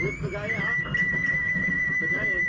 It's the guy out. The guy in.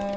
Hello.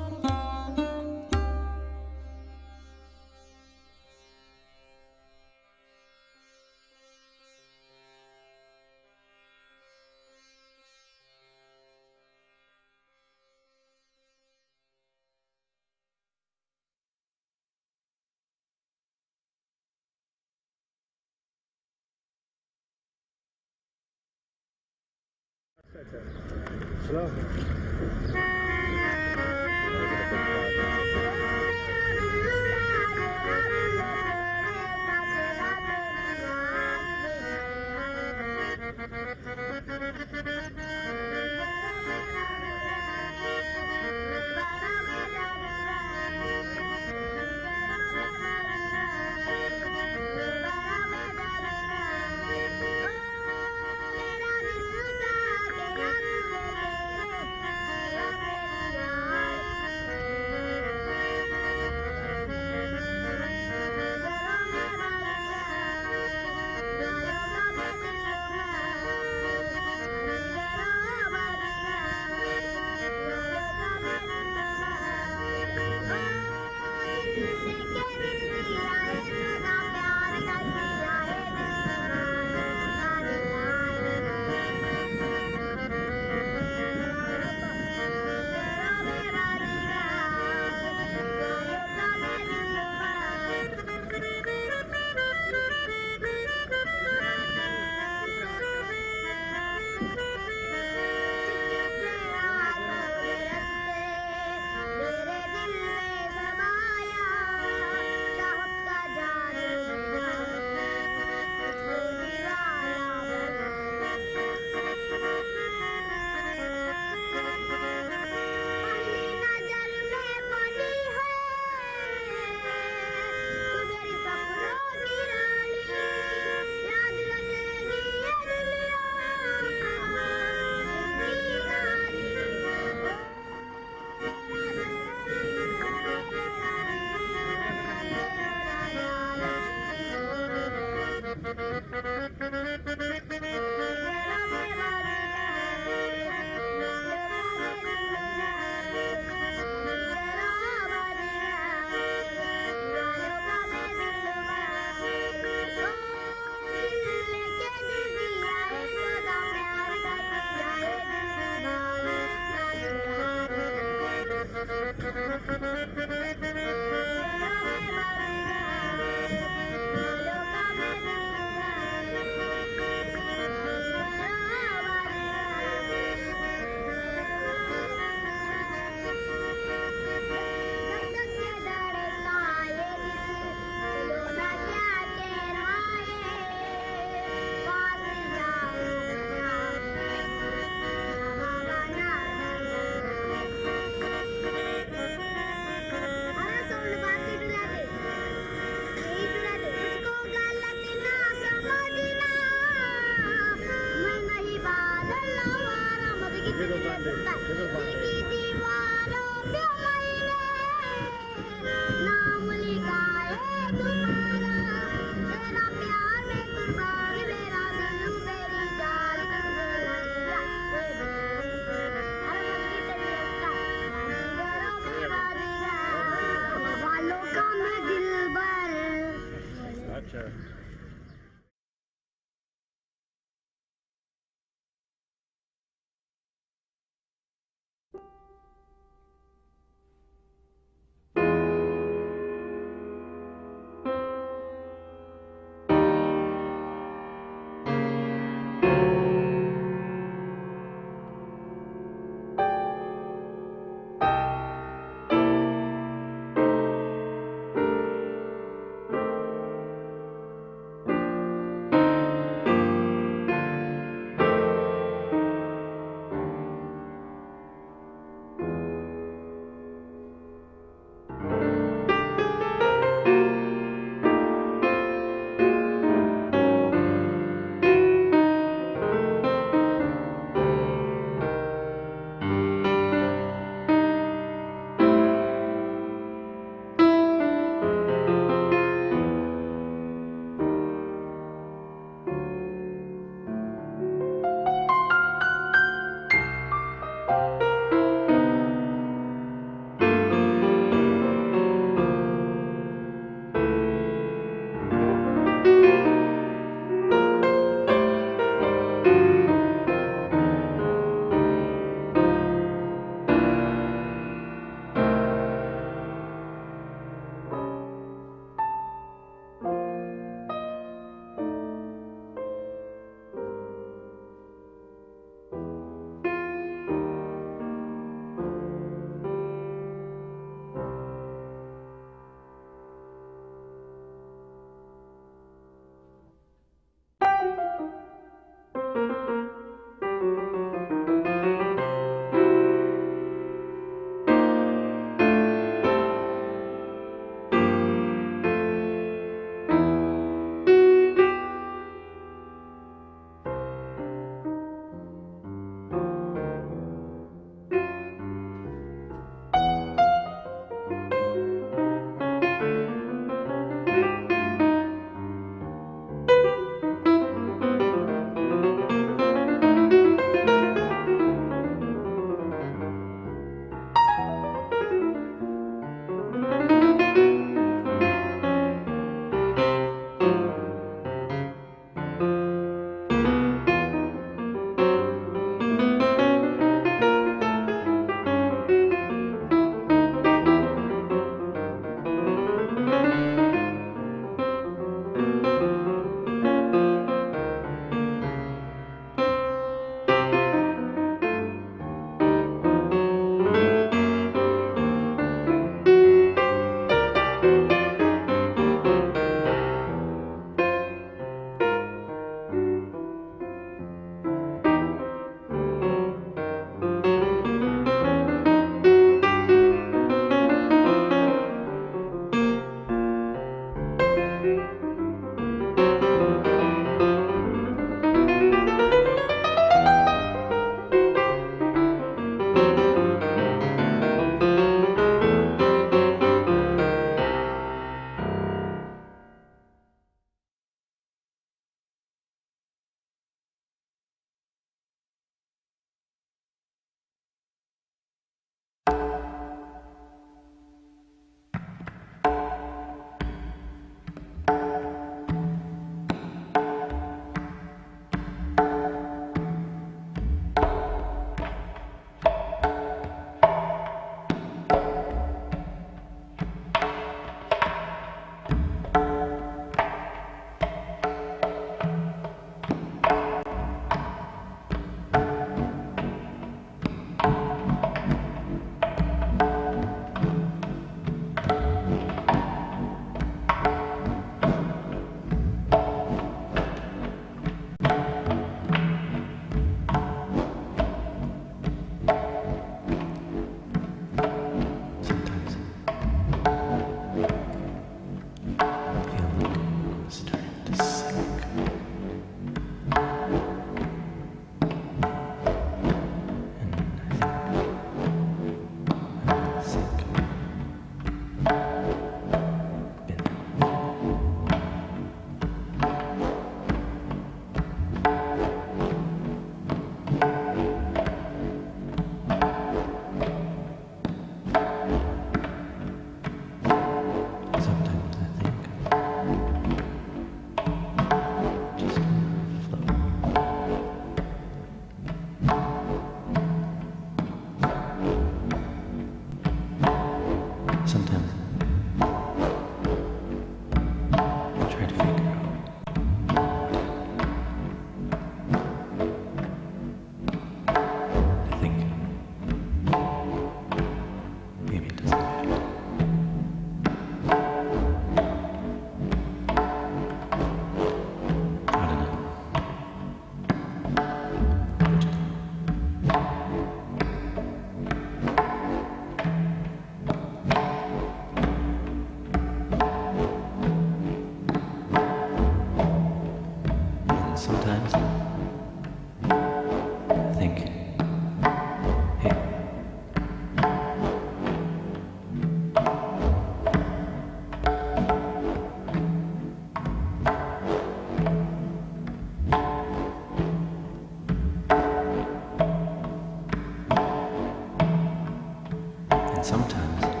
Sometimes I think,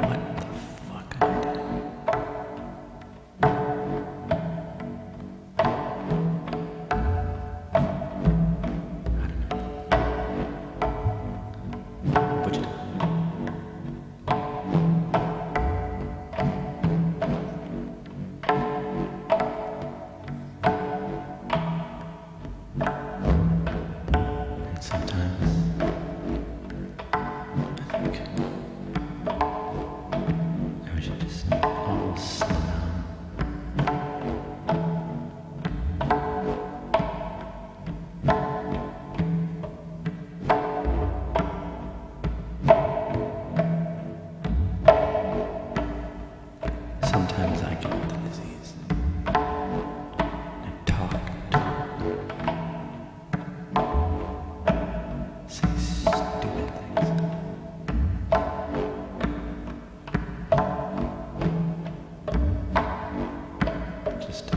what the fuck I did? I don't know. But you do. Sometimes I get the disease. I talk, say stupid things. Just to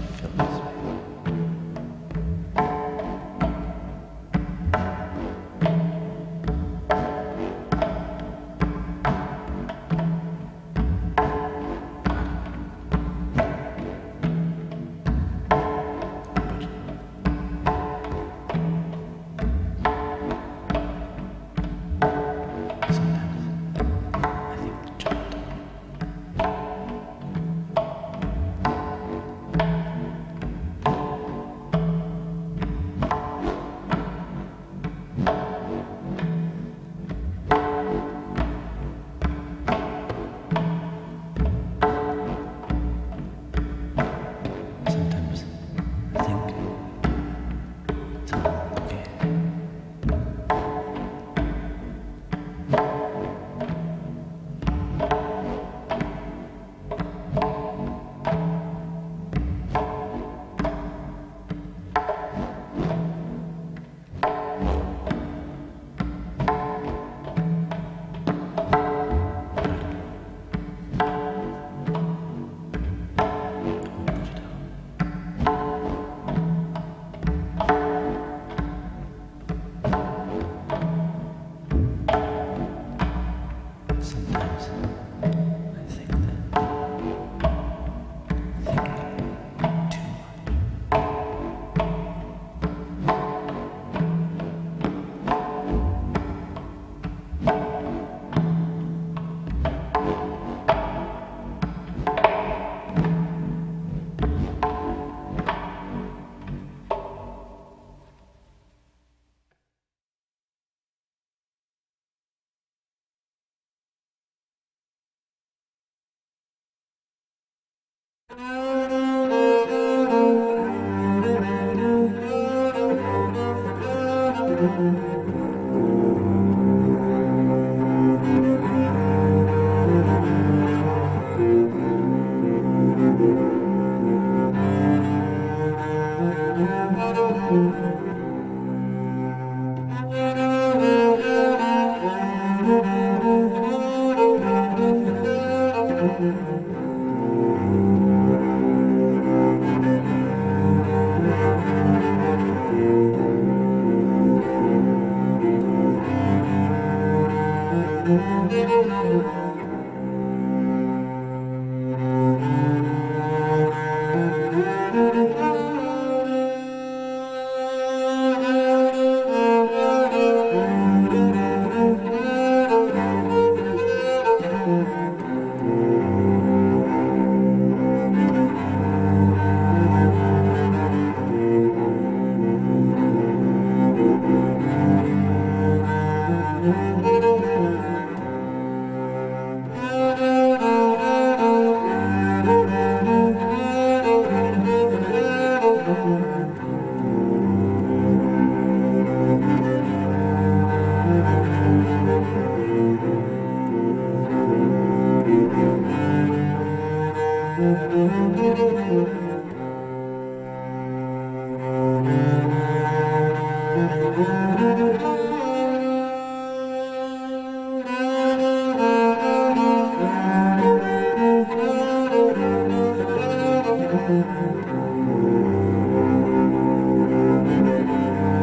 fill this